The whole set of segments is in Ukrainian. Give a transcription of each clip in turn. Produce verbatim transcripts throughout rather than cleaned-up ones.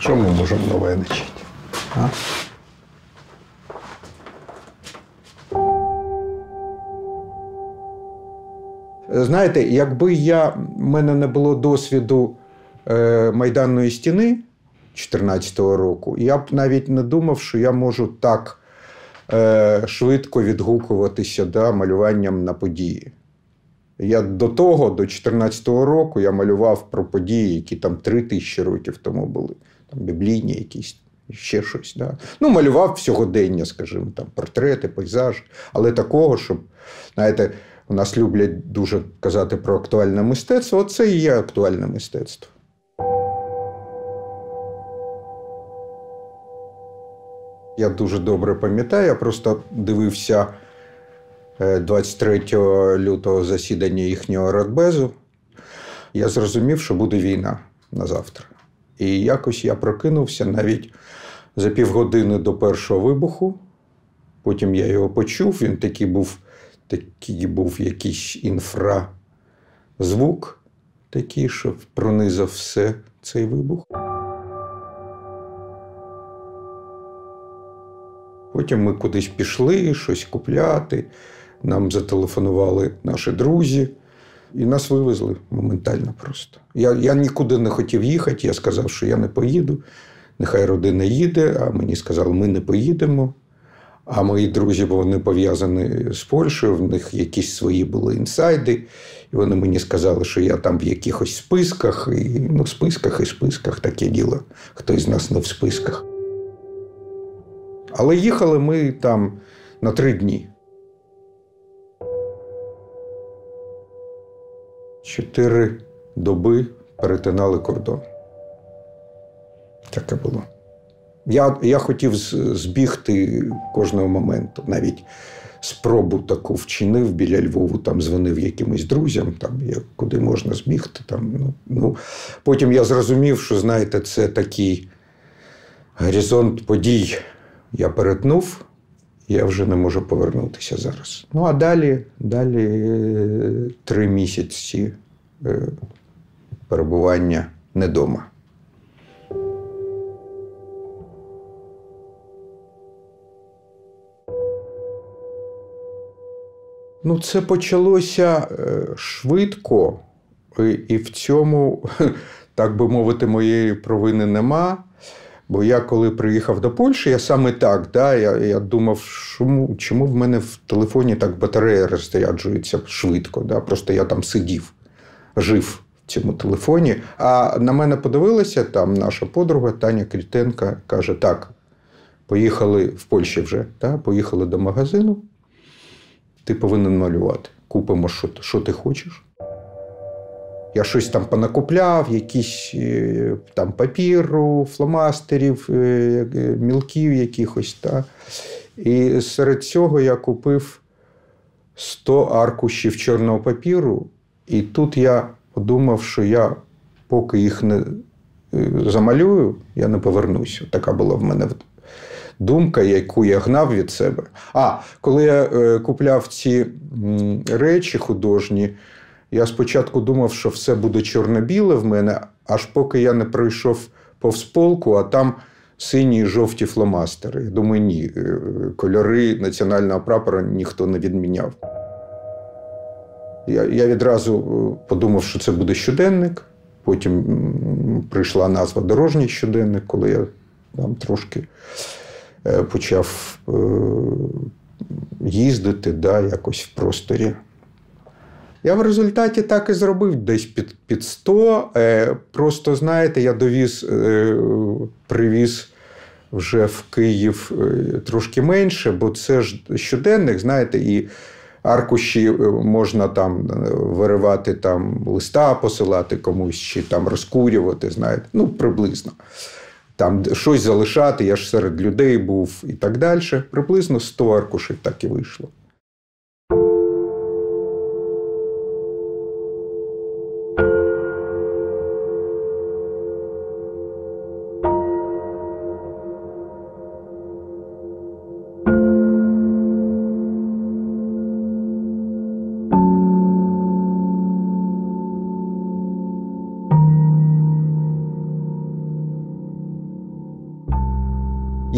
Що ми можемо наведичити? А? Знаєте, якби я, в мене не було досвіду е, Майданної стіни дві тисячі чотирнадцятого року, я б навіть не думав, що я можу так е, швидко відгукуватися да, малюванням на події. Я до того, до дві тисячі чотирнадцятого року, я малював про події, які там три тисячі років тому були. Там біблійні якісь, ще щось. Да. Ну, малював сьогодення, скажімо, там, портрети, пейзажі. Але такого, щоб, знаєте, у нас люблять дуже казати про актуальне мистецтво. Оце і є актуальне мистецтво. Я дуже добре пам'ятаю, я просто дивився двадцять третього лютого засідання їхнього радбезу. Я зрозумів, що буде війна на завтра. І якось я прокинувся навіть за півгодини до першого вибуху. Потім я його почув, він такий був, такий був якийсь інфразвук, такий, що пронизав все цей вибух. Потім ми кудись пішли, щось купляти, нам зателефонували наші друзі. І нас вивезли моментально просто. Я, я нікуди не хотів їхати, я сказав, що я не поїду. Нехай родина їде, а мені сказали, ми не поїдемо. А мої друзі, бо вони пов'язані з Польщею, в них якісь свої були інсайди. І вони мені сказали, що я там в якихось списках. І, ну, в списках і списках таке діло. Хтось з нас не в списках. Але їхали ми там на три дні. Чотири доби перетинали кордон. Таке було. Я, я хотів збігти кожного моменту. Навіть спробу таку вчинив біля Львову, там дзвонив якимось друзям, там, я, куди можна збігти. Там, ну, ну. Потім я зрозумів, що, знаєте, це такий горизонт подій. Я перетнув, я вже не можу повернутися зараз. Ну, а далі, далі три місяці перебування не дома. Ну, це почалося швидко, і в цьому, так би мовити, моєї провини нема. Бо я, коли приїхав до Польщі, я саме так, да, я, я думав, чому, чому в мене в телефоні так батарея розряджується швидко. Да? Просто я там сидів, жив в цьому телефоні. А на мене подивилася там наша подруга Таня Крітенко, каже, так, поїхали в Польщі вже, да? Поїхали до магазину, ти повинен малювати, купимо, що, що ти хочеш. Я щось там понакупляв, якісь там папіру, фломастерів, мілків якихось. Та. І серед цього я купив сто аркушів чорного папіру. І тут я подумав, що я, поки їх не замалюю, я не повернуся. Така була в мене думка, яку я гнав від себе. А, коли я купляв ці речі художні, я спочатку думав, що все буде чорно-біле в мене, аж поки я не пройшов повз полку, а там сині і жовті фломастери. Я думаю, ні, кольори національного прапора ніхто не відміняв. Я, я відразу подумав, що це буде щоденник. Потім прийшла назва «Дорожній щоденник», коли я там трошки почав їздити, да, якось в просторі. Я в результаті так і зробив десь під, під сто. Просто, знаєте, я довіз, привіз вже в Київ трошки менше, бо це ж щоденник, знаєте, і аркуші можна там виривати, там листа посилати комусь, чи там розкурювати, знаєте, ну приблизно. Там щось залишати, я ж серед людей був і так далі. Приблизно сто аркушів так і вийшло.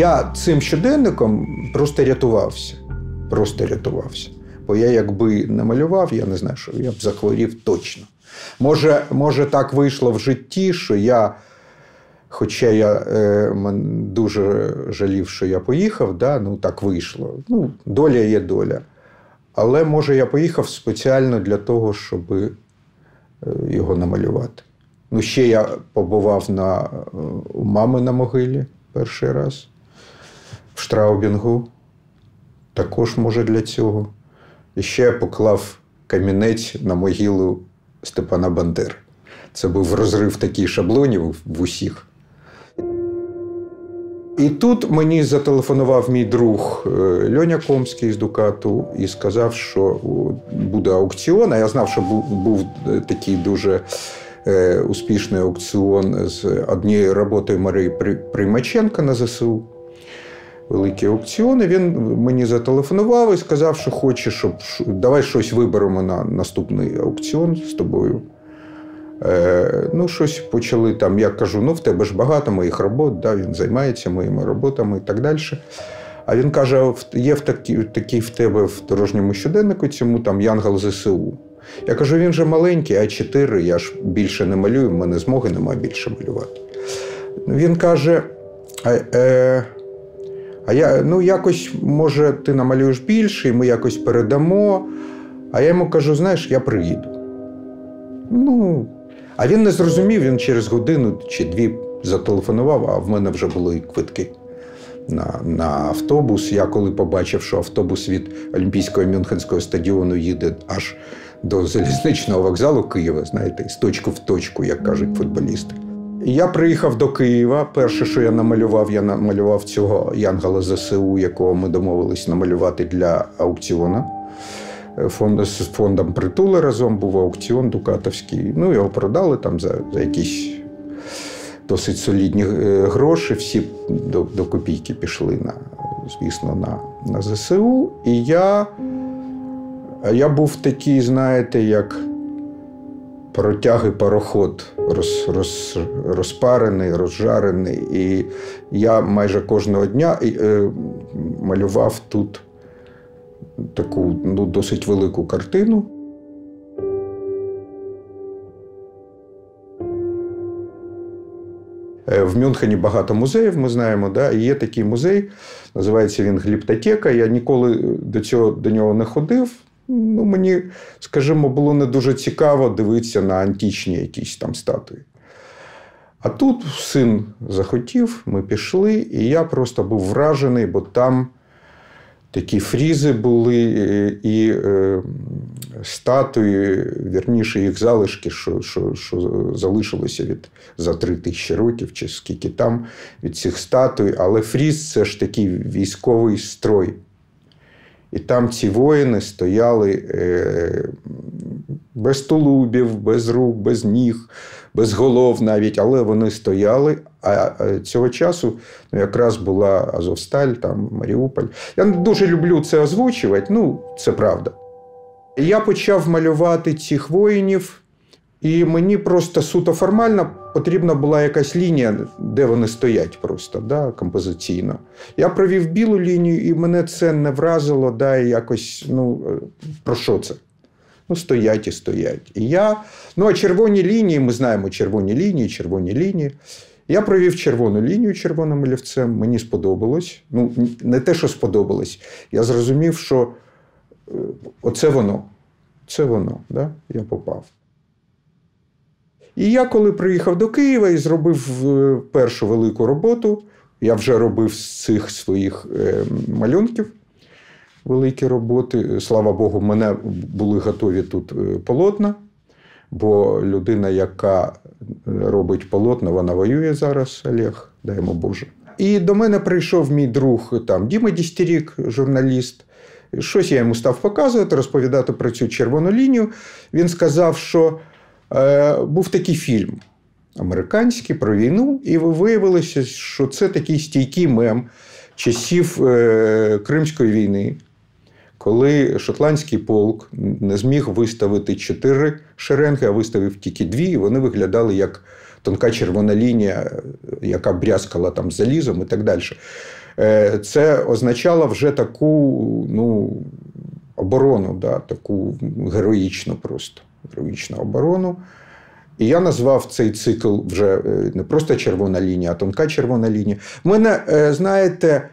Я цим щоденником просто рятувався. Просто рятувався. Бо я якби не малював, я не знаю, що я б захворів точно. Може, може так вийшло в житті, що я, хоча я е, дуже жалів, що я поїхав, да, ну так вийшло. Ну, доля є доля. Але, може, я поїхав спеціально для того, щоб його намалювати. Ну, ще я побував на, у мами на могилі перший раз, в Штраубінгу. Також, може, для цього. І ще я поклав камінець на могилу Степана Бандери. Це був розрив таких шаблонів в усіх. І тут мені зателефонував мій друг Льоня Комський з «Дукату» і сказав, що буде аукціон. А я знав, що був, був такий дуже е, успішний аукціон з однією роботою Марії Примаченко на ЗСУ. Великий аукціон. І він мені зателефонував і сказав, що хоче, щоб давай щось виберемо на наступний аукціон з тобою. Ну, щось почали там, я кажу, ну, в тебе ж багато моїх робот, да, він займається моїми роботами і так далі. А він каже, є в такі, такі в тебе в дорожньому щоденнику цьому там Янгол ЗСУ. Я кажу, він же маленький, а чотири, я ж більше не малюю, в мене змоги немає більше малювати. Він каже, а, е, а я, ну, якось, може, ти намалюєш більше, і ми якось передамо. А я йому кажу, знаєш, я приїду. Ну, а він не зрозумів, він через годину чи дві зателефонував, а в мене вже були квитки на, на автобус. Я коли побачив, що автобус від Олімпійського Мюнхенського стадіону їде аж до залізничного вокзалу Києва, знаєте, з точку в точку, як кажуть футболісти. Я приїхав до Києва. Перше, що я намалював, я намалював цього Янгола ЗСУ, якого ми домовились намалювати для аукціону. Фонд, з фондом «Притула» разом був аукціон дукатовський. Ну, його продали там за, за якісь досить солідні гроші. Всі до, до копійки пішли, на, звісно, на, на ЗСУ. І я, я був такий, знаєте, як протяг і пароход, роз, роз, розпарений, розжарений. І я майже кожного дня і, е, малював тут таку, ну, досить велику картину. В Мюнхені багато музеїв, ми знаємо, да? І є такий музей, називається він «Гліптотека». Я ніколи до цього, до нього не ходив. Ну, мені, скажімо, було не дуже цікаво дивитися на античні якісь там статуї. А тут син захотів, ми пішли, і я просто був вражений, бо там такі фрізи були і, і е, статуї, вірніше, їх залишки, що, що, що залишилося від, за три тисячі років, чи скільки там від цих статуй. Але фріз – це ж такий військовий строй. І там ці воїни стояли е, без тулубів, без рук, без ніг, без голов навіть, але вони стояли. А цього часу, ну, якраз була Азовсталь, там Маріуполь. Я не дуже люблю це озвучувати, ну, це правда. Я почав малювати цих воїнів, і мені просто суто формально потрібна була якась лінія, де вони стоять просто, да, композиційно. Я провів білу лінію, і мене це не вразило, да, і якось, ну, про що це? Ну, стоять і стоять. І я, ну, а червоні лінії, ми знаємо, червоні лінії, червоні лінії. Я провів червону лінію червоним олівцем, мені сподобалось. Ну, не те, що сподобалось. Я зрозумів, що оце воно, це воно, да? Я попав. І я, коли приїхав до Києва і зробив першу велику роботу, я вже робив з цих своїх малюнків великі роботи. Слава Богу, в мене були готові тут полотна. Бо людина, яка робить полотна, вона воює зараз, Олег, дай йому Боже. І до мене прийшов мій друг там, Діма Дістерік, журналіст. Щось я йому став показувати, розповідати про цю червону лінію. Він сказав, що е, був такий фільм американський про війну, і виявилося, що це такий стійкий мем часів е, Кримської війни. Коли шотландський полк не зміг виставити чотири шеренги, а виставив тільки дві, і вони виглядали як тонка червона лінія, яка брязкала там залізом і так далі. це означало вже таку, ну, оборону, да, таку героїчну просто, героїчну оборону. І я назвав цей цикл вже не просто червона лінія, а тонка червона лінія. У мене, знаєте,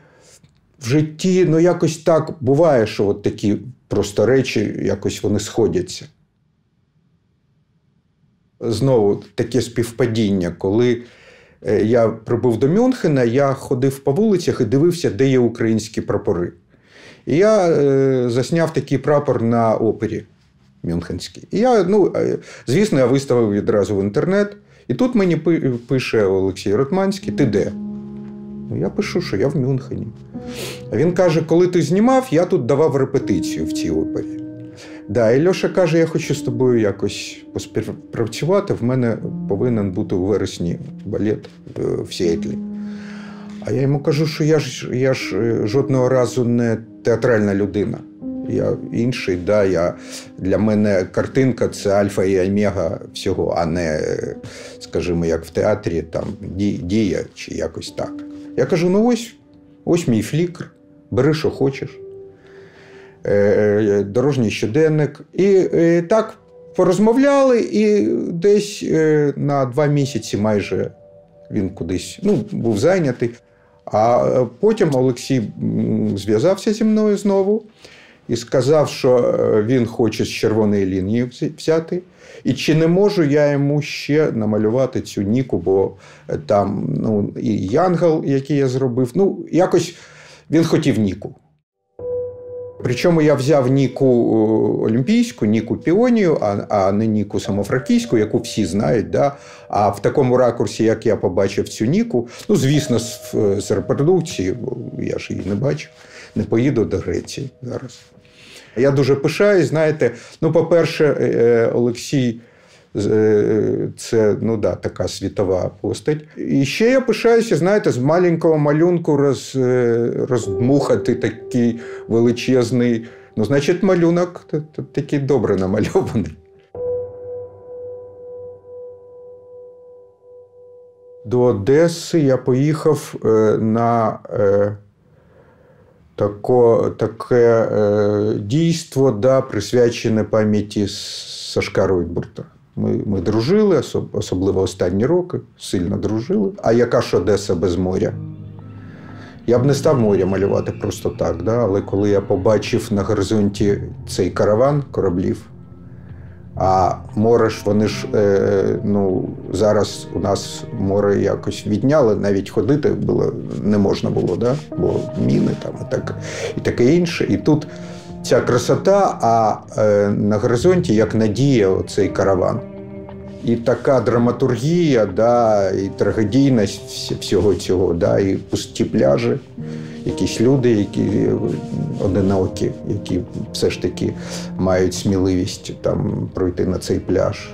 в житті, ну, якось так буває, що от такі просто речі, якось вони сходяться. Знову таке співпадіння, коли я прибув до Мюнхена, я ходив по вулицях і дивився, де є українські прапори. І я е, засняв такий прапор на опері мюнхенській. І я, ну, звісно, я виставив відразу в інтернет. І тут мені пише Олексій Ротманський: ти де? Я пишу, що я в Мюнхені. А він каже: коли ти знімав, я тут давав репетицію в цій опері. Да, і Льоша каже: я хочу з тобою якось поспівпрацювати, в мене повинен бути у вересні балет в Сіетлі. А я йому кажу, що я ж, я ж жодного разу не театральна людина. Я інший, да, я, для мене картинка – це альфа і омега всього, а не, скажімо, як в театрі, там, дія чи якось так. Я кажу: ну ось, ось мій флікр, бери, що хочеш. Дорожній щоденник. І, і так порозмовляли, і десь на два місяці майже він кудись, ну, був зайнятий. А потім Олексій зв'язався зі мною знову і сказав, що він хоче з червоної лінії взяти. І чи не можу я йому ще намалювати цю Ніку, бо там, ну, і Янгол, який я зробив, ну, якось він хотів Ніку. Причому я взяв Ніку олімпійську, Ніку піонію, а, а не Ніку самофракійську, яку всі знають. Да? А в такому ракурсі, як я побачив цю Ніку, ну, звісно, з, з репродукції, я ж її не бачив, не поїду до Греції зараз. Я дуже пишаюсь, знаєте, ну, по-перше, Олексій – це, ну, да, така світова постать. І ще я пишаюся, знаєте, з маленького малюнку роз, роздмухати такий величезний, ну, значить, малюнок такий добре намальований. До Одеси я поїхав на Тако, таке е, дійство, да, присвячене пам'яті Сашка Ройтбурта. Ми, ми дружили, особ, особливо останні роки, сильно дружили. А яка ж Одеса без моря? Я б не став моря малювати просто так, да? Але коли я побачив на горизонті цей караван кораблів, а море ж, вони ж, е, ну, зараз у нас море якось відняли, навіть ходити було, не можна було, да? Бо міни там і, так, і таке інше. І тут ця красота, а е, на горизонті як надія оцей караван. І така драматургія, да, і трагедійність всього цього, да, і пусті пляжі, якісь люди, які одинокі, які все ж таки мають сміливість там пройти на цей пляж.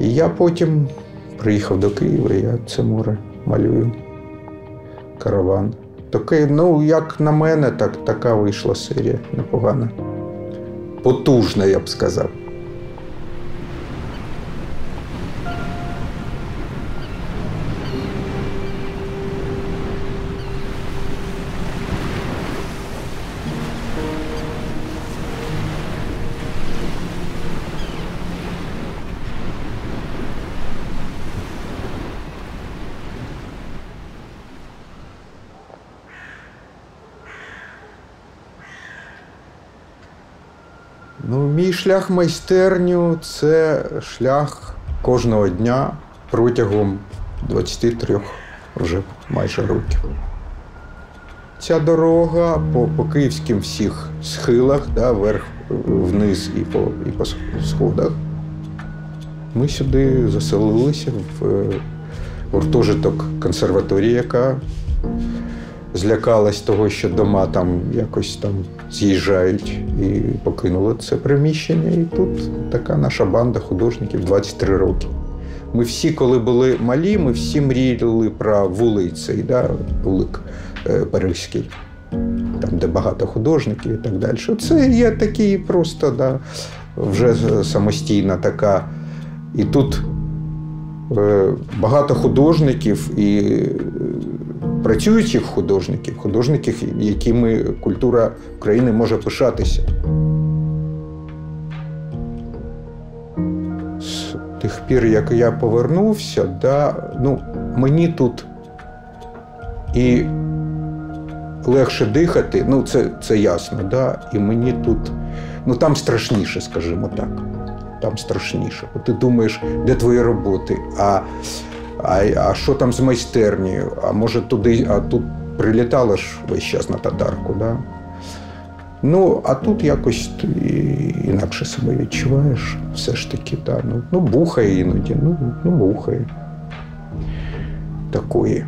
І я потім приїхав до Києва, і я це море малюю. Караван. Такий, ну, як на мене, так, така вийшла серія непогана. Потужна, я б сказав. Мій шлях майстерню – це шлях кожного дня протягом двадцяти трьох вже майже років. Ця дорога по, по київським всіх схилах, да, вверх, вниз і по, і по сходах. Ми сюди заселилися в гуртожиток консерваторії, яка злякалась того, що дома там якось там з'їжджають, і покинула це приміщення. І тут така наша банда художників двадцять три роки. Ми всі, коли були малі, ми всі мріяли про вулицю, да, вулик Паризький, там, де багато художників і так далі. Це є такий просто, да, вже самостійна така. І тут багато художників, і працюючих художників, художників, якими культура України може пишатися. З тих пір, як я повернувся, да, ну, мені тут і легше дихати, ну це, це ясно, да, і мені тут, ну там страшніше, скажімо так. Там страшніше. Ти думаєш, де твої роботи, а, а, а що там з майстернею, а може туди, а тут прилітала ж весь час на Татарку, да? Ну, а тут якось ти інакше себе відчуваєш, все ж таки, да, ну, ну бухає іноді, ну, ну бухає такої.